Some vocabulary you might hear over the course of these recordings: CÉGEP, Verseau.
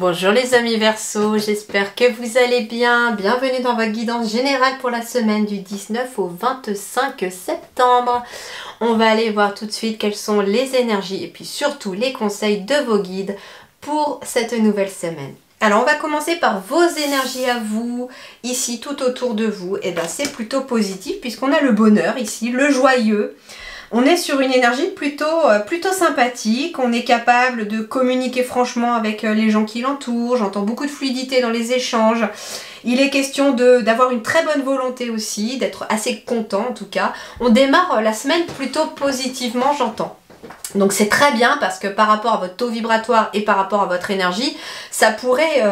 Bonjour les amis Verseau, j'espère que vous allez bien. Bienvenue dans votre guidance générale pour la semaine du 19 au 25 septembre. On va aller voir tout de suite quelles sont les énergies et puis surtout les conseils de vos guides pour cette nouvelle semaine. Alors on va commencer par vos énergies à vous, ici tout autour de vous. Et bien c'est plutôt positif puisqu'on a le bonheur ici, le joyeux. On est sur une énergie plutôt sympathique, on est capable de communiquer franchement avec les gens qui l'entourent, j'entends beaucoup de fluidité dans les échanges. Il est question d'avoir une très bonne volonté aussi, d'être assez content en tout cas. On démarre la semaine plutôt positivement, j'entends. Donc c'est très bien parce que par rapport à votre taux vibratoire et par rapport à votre énergie, ça pourrait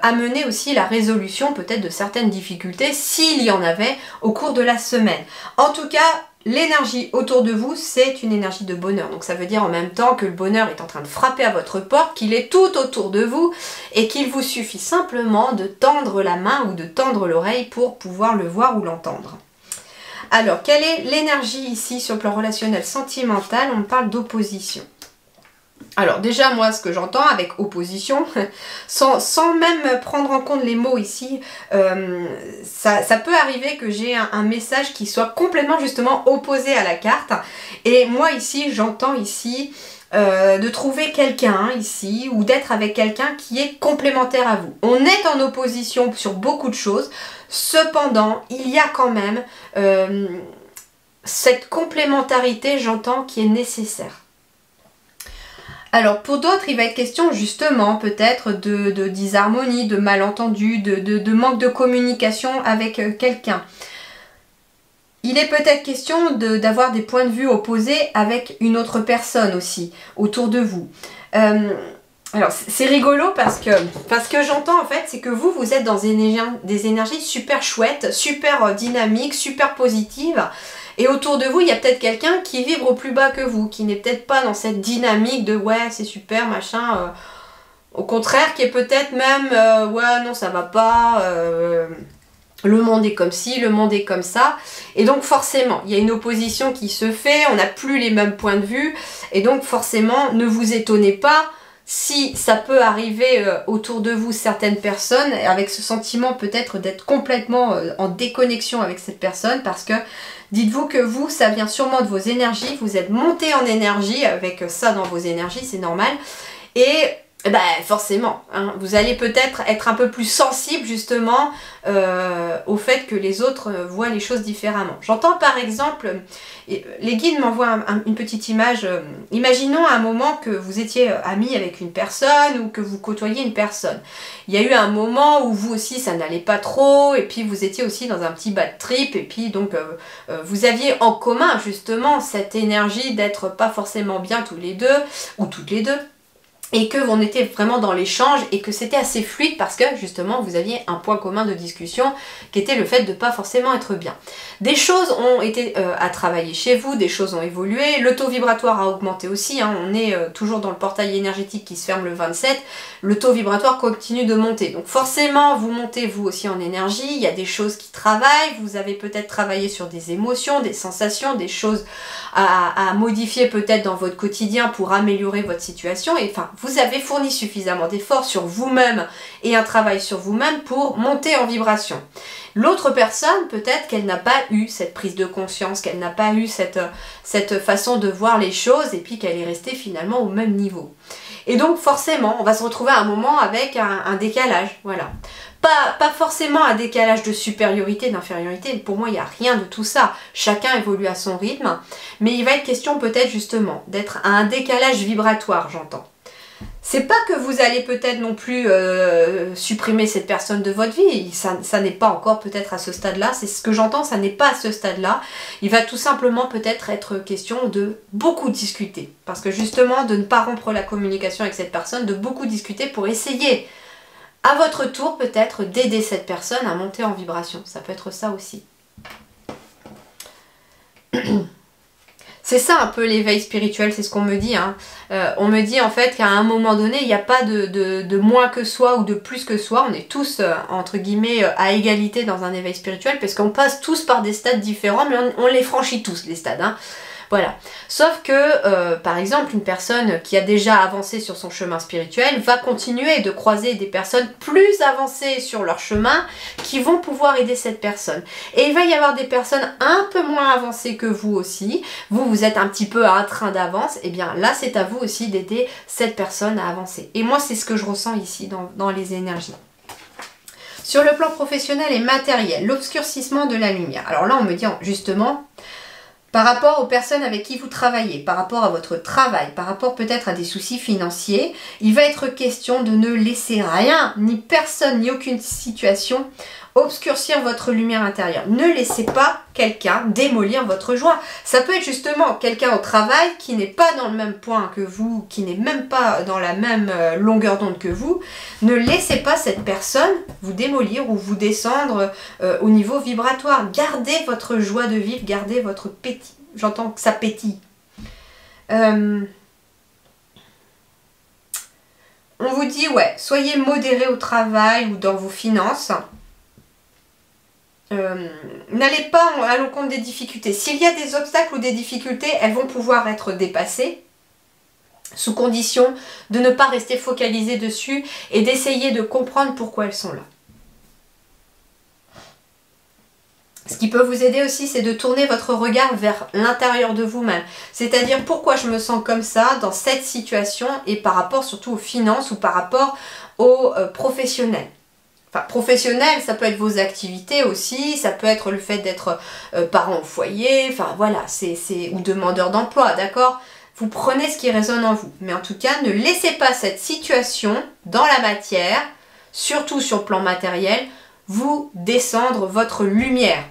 amener aussi la résolution peut-être de certaines difficultés s'il y en avait au cours de la semaine. En tout cas, l'énergie autour de vous, c'est une énergie de bonheur. Donc ça veut dire en même temps que le bonheur est en train de frapper à votre porte, qu'il est tout autour de vous et qu'il vous suffit simplement de tendre la main ou de tendre l'oreille pour pouvoir le voir ou l'entendre. Alors, quelle est l'énergie ici sur le plan relationnel sentimental? On parle d'opposition. Alors déjà, moi, ce que j'entends avec opposition, sans même prendre en compte les mots ici, ça peut arriver que j'ai un message qui soit complètement justement opposé à la carte. Et moi ici, j'entends ici de trouver quelqu'un ici ou d'être avec quelqu'un qui est complémentaire à vous. On est en opposition sur beaucoup de choses. Cependant, il y a quand même cette complémentarité, j'entends, qui est nécessaire. Alors pour d'autres, il va être question justement peut-être de disharmonie, de malentendu, de manque de communication avec quelqu'un. Il est peut-être question d'avoir des points de vue opposés avec une autre personne aussi autour de vous. Alors c'est rigolo parce que j'entends en fait, c'est que vous êtes dans des énergies super chouettes, super dynamiques, super positives. Et autour de vous, il y a peut-être quelqu'un qui vibre au plus bas que vous, qui n'est peut-être pas dans cette dynamique de « ouais, c'est super, machin ». Au contraire, qui est peut-être même « ouais, non, ça va pas ». Le monde est comme ci, le monde est comme ça. Et donc forcément, il y a une opposition qui se fait, on n'a plus les mêmes points de vue. Et donc forcément, ne vous étonnez pas si ça peut arriver autour de vous certaines personnes avec ce sentiment peut-être d'être complètement en déconnexion avec cette personne, parce que dites-vous que vous, ça vient sûrement de vos énergies, vous êtes monté en énergie avec ça dans vos énergies, c'est normal. Et ben, forcément, hein, vous allez peut-être être un peu plus sensible justement au fait que les autres voient les choses différemment. J'entends par exemple, les guides m'envoient une petite image. Imaginons à un moment que vous étiez ami avec une personne ou que vous côtoyiez une personne. Il y a eu un moment où vous aussi ça n'allait pas trop et puis vous étiez aussi dans un petit bad trip et puis donc vous aviez en commun justement cette énergie d'être pas forcément bien tous les deux ou toutes les deux. Et que on était vraiment dans l'échange et que c'était assez fluide parce que justement vous aviez un point commun de discussion qui était le fait de ne pas forcément être bien. Des choses ont été à travailler chez vous, des choses ont évolué, le taux vibratoire a augmenté aussi, hein, on est toujours dans le portail énergétique qui se ferme le 27, le taux vibratoire continue de monter. Donc forcément vous montez vous aussi en énergie, il y a des choses qui travaillent, vous avez peut-être travaillé sur des émotions, des sensations, des choses à modifier peut-être dans votre quotidien pour améliorer votre situation et enfin, vous avez fourni suffisamment d'efforts sur vous-même et un travail sur vous-même pour monter en vibration. L'autre personne, peut-être qu'elle n'a pas eu cette prise de conscience, qu'elle n'a pas eu cette façon de voir les choses et puis qu'elle est restée finalement au même niveau. Et donc forcément, on va se retrouver à un moment avec un décalage, voilà. Pas forcément un décalage de supériorité, d'infériorité, pour moi il n'y a rien de tout ça, chacun évolue à son rythme, mais il va être question peut-être justement d'être à un décalage vibratoire, j'entends. C'est pas que vous allez peut-être non plus supprimer cette personne de votre vie, ça n'est pas encore peut-être à ce stade-là, c'est ce que j'entends, ça n'est pas à ce stade-là. Il va tout simplement peut-être être question de beaucoup discuter, parce que justement de ne pas rompre la communication avec cette personne, de beaucoup discuter pour essayer à votre tour peut-être d'aider cette personne à monter en vibration, ça peut être ça aussi. C'est ça un peu l'éveil spirituel, c'est ce qu'on me dit. Hein. On me dit en fait qu'à un moment donné, il n'y a pas de moins que soi ou de plus que soi. On est tous, entre guillemets, à égalité dans un éveil spirituel parce qu'on passe tous par des stades différents, mais on les franchit tous, les stades. Hein. Voilà. Sauf que, par exemple, une personne qui a déjà avancé sur son chemin spirituel va continuer de croiser des personnes plus avancées sur leur chemin qui vont pouvoir aider cette personne. Et il va y avoir des personnes un peu moins avancées que vous aussi. Vous êtes un petit peu à un train d'avance. Et bien là, c'est à vous aussi d'aider cette personne à avancer. Et moi, c'est ce que je ressens ici dans les énergies. Sur le plan professionnel et matériel, l'obscurcissement de la lumière. Alors là, on me dit justement, par rapport aux personnes avec qui vous travaillez, par rapport à votre travail, par rapport peut-être à des soucis financiers, il va être question de ne laisser rien, ni personne, ni aucune situation obscurcir votre lumière intérieure. Ne laissez pas quelqu'un démolir votre joie. Ça peut être justement quelqu'un au travail qui n'est pas dans le même point que vous, qui n'est même pas dans la même longueur d'onde que vous. Ne laissez pas cette personne vous démolir ou vous descendre au niveau vibratoire. Gardez votre joie de vivre, gardez votre pétit. J'entends que ça pétille. On vous dit, ouais, soyez modéré au travail ou dans vos finances. N'allez pas à l'encontre des difficultés. S'il y a des obstacles ou des difficultés, elles vont pouvoir être dépassées sous condition de ne pas rester focalisé dessus et d'essayer de comprendre pourquoi elles sont là. Ce qui peut vous aider aussi, c'est de tourner votre regard vers l'intérieur de vous-même. C'est-à-dire pourquoi je me sens comme ça dans cette situation et par rapport surtout aux finances ou par rapport aux professionnels. Professionnel, ça peut être vos activités aussi, ça peut être le fait d'être parent au foyer, enfin voilà, ou demandeur d'emploi, d'accord? Vous prenez ce qui résonne en vous. Mais en tout cas, ne laissez pas cette situation dans la matière, surtout sur le plan matériel, vous descendre votre lumière.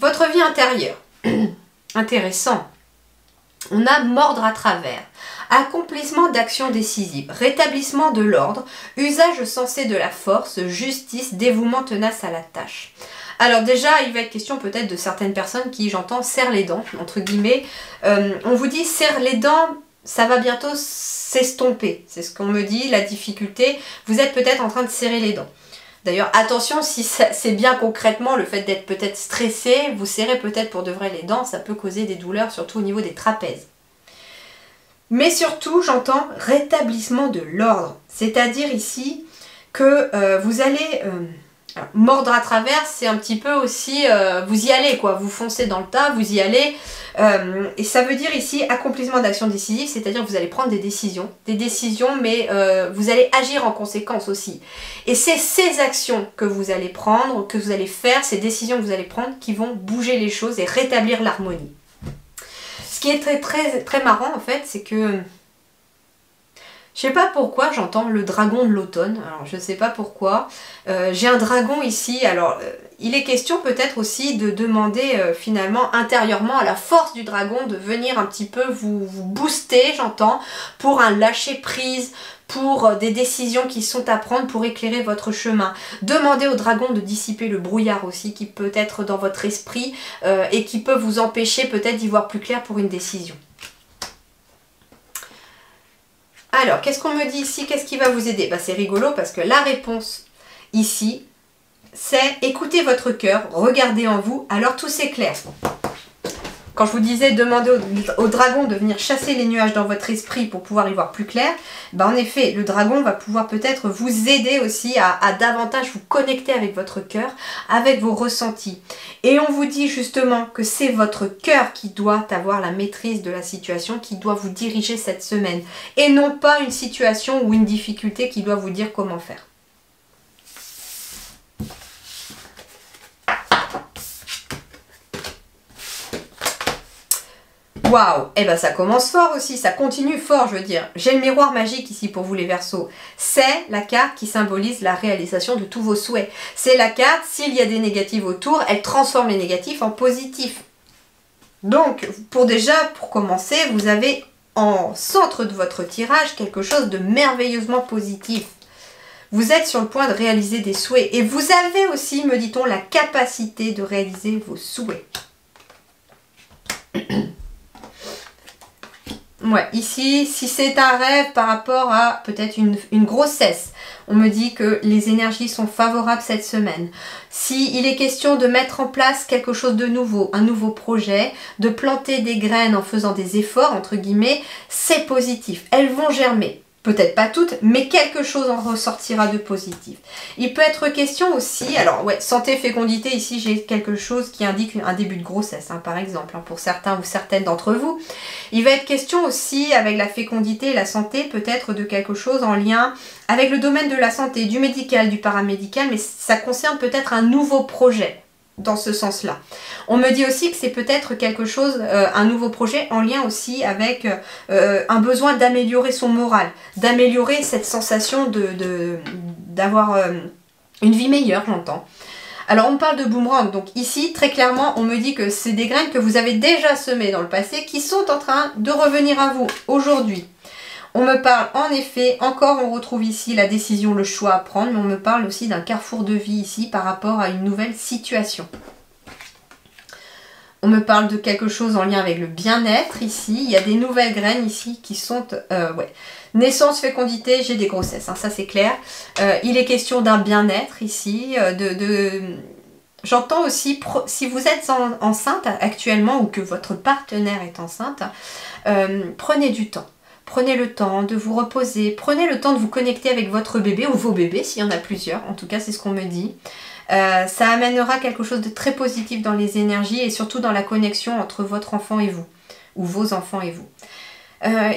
Votre vie intérieure. Intéressant. On a mordre à travers. Accomplissement d'actions décisives, rétablissement de l'ordre, usage sensé de la force, justice, dévouement tenace à la tâche. Alors déjà, il va être question peut-être de certaines personnes qui, j'entends, serrent les dents, entre guillemets. On vous dit, serre les dents, ça va bientôt s'estomper. C'est ce qu'on me dit, la difficulté. Vous êtes peut-être en train de serrer les dents. D'ailleurs, attention, si c'est bien concrètement le fait d'être peut-être stressé, vous serrez peut-être pour de vrai les dents, ça peut causer des douleurs, surtout au niveau des trapèzes. Mais surtout, j'entends rétablissement de l'ordre. C'est-à-dire ici que vous allez... mordre à travers, c'est un petit peu aussi... vous y allez, quoi. Vous foncez dans le tas, vous y allez. Et ça veut dire ici accomplissement d'actions décisives. C'est-à-dire que vous allez prendre des décisions. Des décisions, mais vous allez agir en conséquence aussi. Et c'est ces actions que vous allez prendre, que vous allez faire, ces décisions que vous allez prendre qui vont bouger les choses et rétablir l'harmonie. Ce qui est très marrant en fait, c'est que je sais pas pourquoi j'entends le dragon de l'automne. Alors je sais pas pourquoi j'ai un dragon ici. Alors il est question peut-être aussi de demander finalement intérieurement à la force du dragon de venir un petit peu vous booster, j'entends, pour un lâcher prise, pour des décisions qui sont à prendre pour éclairer votre chemin. Demandez au dragon de dissiper le brouillard aussi qui peut être dans votre esprit et qui peut vous empêcher peut-être d'y voir plus clair pour une décision. Alors, qu'est-ce qu'on me dit ici? Qu'est-ce qui va vous aider? C'est rigolo parce que la réponse ici, c'est écoutez votre cœur, regardez en vous, alors tout s'éclaire. Quand je vous disais demandez au dragon de venir chasser les nuages dans votre esprit pour pouvoir y voir plus clair, en effet, le dragon va pouvoir peut-être vous aider aussi à davantage vous connecter avec votre cœur, avec vos ressentis. Et on vous dit justement que c'est votre cœur qui doit avoir la maîtrise de la situation, qui doit vous diriger cette semaine, et non pas une situation ou une difficulté qui doit vous dire comment faire. Waouh, eh ben ça commence fort aussi, ça continue fort, je veux dire. J'ai le miroir magique ici pour vous les Verseaux. C'est la carte qui symbolise la réalisation de tous vos souhaits. C'est la carte, s'il y a des négatifs autour, elle transforme les négatifs en positifs. Donc, pour commencer, vous avez en centre de votre tirage quelque chose de merveilleusement positif. Vous êtes sur le point de réaliser des souhaits. Et vous avez aussi, me dit-on, la capacité de réaliser vos souhaits. Ouais, ici, si c'est un rêve par rapport à peut-être une grossesse, on me dit que les énergies sont favorables cette semaine. Si il est question de mettre en place quelque chose de nouveau, un nouveau projet, de planter des graines en faisant des efforts, entre guillemets, c'est positif. Elles vont germer. Peut-être pas toutes, mais quelque chose en ressortira de positif. Il peut être question aussi, alors ouais, santé, fécondité, ici j'ai quelque chose qui indique un début de grossesse, hein, par exemple, hein, pour certains ou certaines d'entre vous. Il va être question aussi, avec la fécondité et la santé, peut-être de quelque chose en lien avec le domaine de la santé, du médical, du paramédical, mais ça concerne peut-être un nouveau projet. Dans ce sens-là. On me dit aussi que c'est peut-être quelque chose, un nouveau projet en lien aussi avec un besoin d'améliorer son moral, d'améliorer cette sensation d'avoir une vie meilleure, j'entends. Alors on parle de boomerang, donc ici très clairement on me dit que c'est des graines que vous avez déjà semées dans le passé qui sont en train de revenir à vous aujourd'hui. On me parle en effet, encore on retrouve ici la décision, le choix à prendre, mais on me parle aussi d'un carrefour de vie ici par rapport à une nouvelle situation. On me parle de quelque chose en lien avec le bien-être ici, il y a des nouvelles graines ici qui sont... ouais. Naissance, fécondité, j'ai des grossesses, hein, ça c'est clair. Il est question d'un bien-être ici, J'entends aussi, si vous êtes enceinte actuellement ou que votre partenaire est enceinte, prenez du temps. Prenez le temps de vous reposer, prenez le temps de vous connecter avec votre bébé ou vos bébés, s'il y en a plusieurs, en tout cas c'est ce qu'on me dit. Ça amènera quelque chose de très positif dans les énergies et surtout dans la connexion entre votre enfant et vous, ou vos enfants et vous.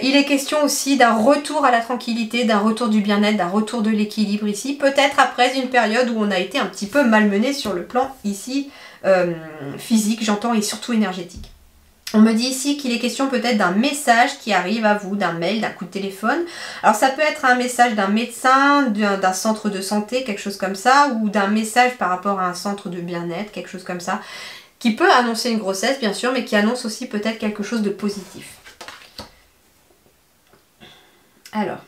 Il est question aussi d'un retour à la tranquillité, d'un retour du bien-être, d'un retour de l'équilibre ici, peut-être après une période où on a été un petit peu malmené sur le plan ici physique, j'entends, et surtout énergétique. On me dit ici qu'il est question peut-être d'un message qui arrive à vous, d'un mail, d'un coup de téléphone. Alors ça peut être un message d'un médecin, d'un centre de santé, quelque chose comme ça, ou d'un message par rapport à un centre de bien-être, quelque chose comme ça, qui peut annoncer une grossesse bien sûr, mais qui annonce aussi peut-être quelque chose de positif. Alors,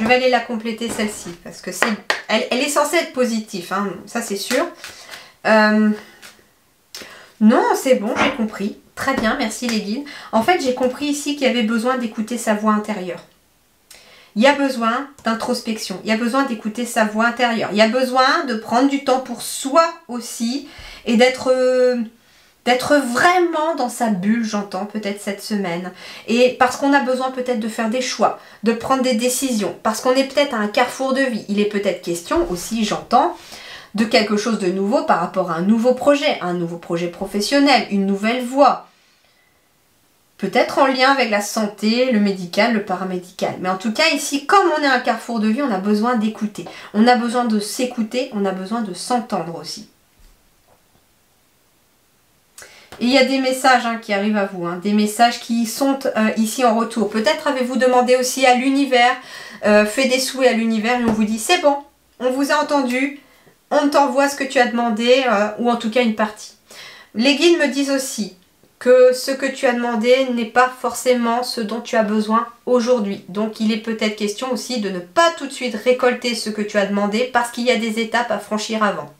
je vais aller la compléter celle-ci, parce que elle est censée être positive, hein, ça c'est sûr. Non, c'est bon, j'ai compris. Très bien, merci les guides. En fait, j'ai compris ici qu'il y avait besoin d'écouter sa voix intérieure. Il y a besoin d'introspection, il y a besoin d'écouter sa voix intérieure, il y a besoin de prendre du temps pour soi aussi et d'être vraiment dans sa bulle, j'entends, peut-être cette semaine. Et parce qu'on a besoin peut-être de faire des choix, de prendre des décisions, parce qu'on est peut-être à un carrefour de vie. Il est peut-être question aussi, j'entends, de quelque chose de nouveau par rapport à un nouveau projet professionnel, une nouvelle voie. Peut-être en lien avec la santé, le médical, le paramédical. Mais en tout cas, ici, comme on est un carrefour de vie, on a besoin d'écouter. On a besoin de s'écouter, on a besoin de s'entendre aussi. Et il y a des messages hein, qui arrivent à vous, hein, des messages qui sont ici en retour. Peut-être avez-vous demandé aussi à l'univers, fait des souhaits à l'univers et on vous dit « c'est bon, on vous a entendu ». On t'envoie ce que tu as demandé, ou en tout cas une partie. Les guides me disent aussi que ce que tu as demandé n'est pas forcément ce dont tu as besoin aujourd'hui. Donc il est peut-être question aussi de ne pas tout de suite récolter ce que tu as demandé parce qu'il y a des étapes à franchir avant.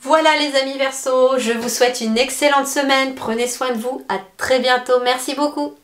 Voilà les amis Verseau, je vous souhaite une excellente semaine. Prenez soin de vous, à très bientôt. Merci beaucoup.